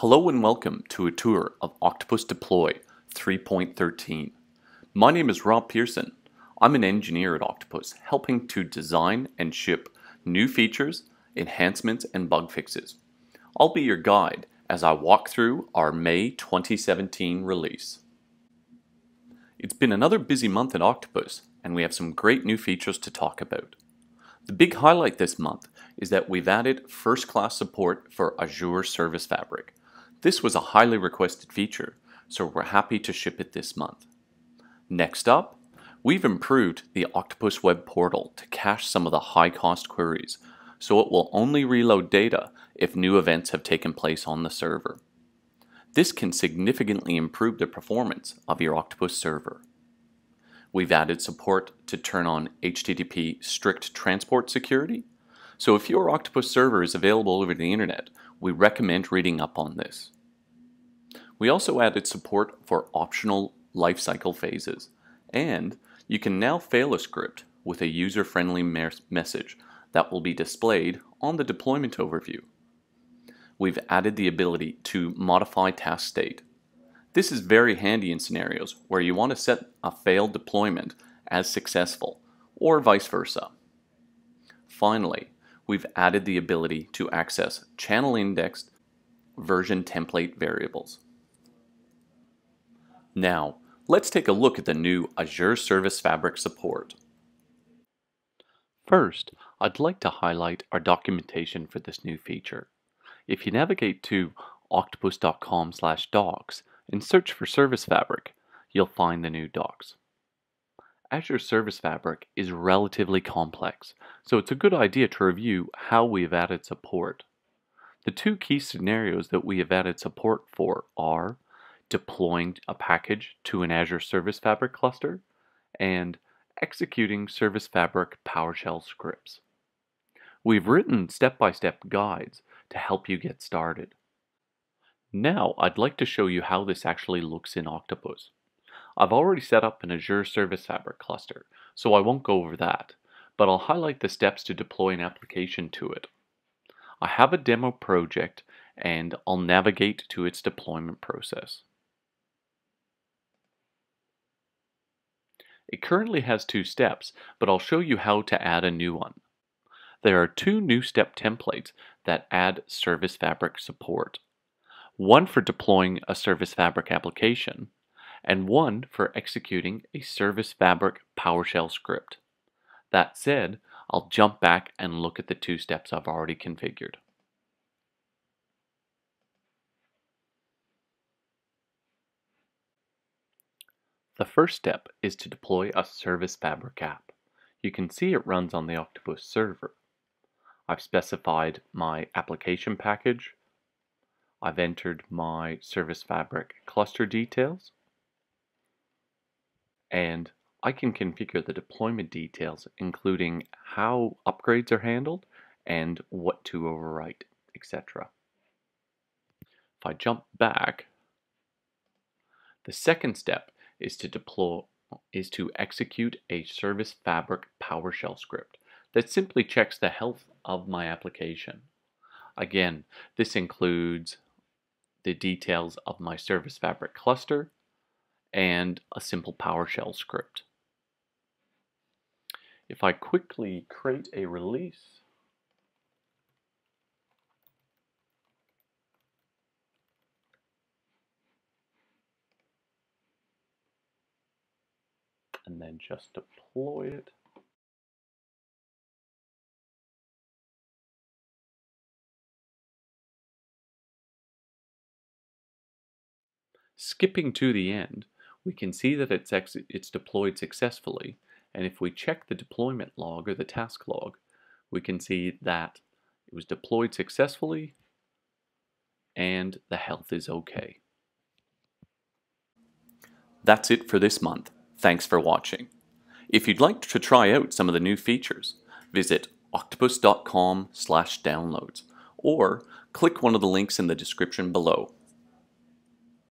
Hello and welcome to a tour of Octopus Deploy 3.13. My name is Rob Pearson. I'm an engineer at Octopus, helping to design and ship new features, enhancements, and bug fixes. I'll be your guide as I walk through our May 2017 release. It's been another busy month at Octopus, and we have some great new features to talk about. The big highlight this month is that we've added first-class support for Azure Service Fabric. This was a highly requested feature, so we're happy to ship it this month. Next up, we've improved the Octopus web portal to cache some of the high-cost queries, so it will only reload data if new events have taken place on the server. This can significantly improve the performance of your Octopus server. We've added support to turn on HTTP strict transport security. So if your Octopus server is available over the internet, we recommend reading up on this. We also added support for optional lifecycle phases, and you can now fail a script with a user-friendly message that will be displayed on the deployment overview. We've added the ability to modify task state. This is very handy in scenarios where you want to set a failed deployment as successful, or vice versa. Finally, we've added the ability to access channel indexed version template variables. Now, let's take a look at the new Azure Service Fabric support. First, I'd like to highlight our documentation for this new feature. If you navigate to octopus.com/docs, and search for Service Fabric, you'll find the new docs. Azure Service Fabric is relatively complex, so it's a good idea to review how we've added support. The two key scenarios that we have added support for are deploying a package to an Azure Service Fabric cluster and executing Service Fabric PowerShell scripts. We've written step-by-step guides to help you get started. Now, I'd like to show you how this actually looks in Octopus. I've already set up an Azure Service Fabric cluster, so I won't go over that, but I'll highlight the steps to deploy an application to it. I have a demo project, and I'll navigate to its deployment process. It currently has two steps, but I'll show you how to add a new one. There are two new step templates that add Service Fabric support. One for deploying a Service Fabric application, and one for executing a Service Fabric PowerShell script. That said, I'll jump back and look at the two steps I've already configured. The first step is to deploy a Service Fabric app. You can see it runs on the Octopus server. I've specified my application package, I've entered my Service Fabric cluster details, and I can configure the deployment details, including how upgrades are handled and what to overwrite, etc. If I jump back, the second step is to execute a Service Fabric PowerShell script that simply checks the health of my application. Again, this includes the details of my Service Fabric cluster and a simple PowerShell script. If I quickly create a release, and then just deploy it, skipping to the end, we can see that it's deployed successfully, and if we check the deployment log or the task log, we can see that it was deployed successfully and the health is okay. That's it for this month. Thanks for watching. If you'd like to try out some of the new features, visit octopus.com/downloads or click one of the links in the description below.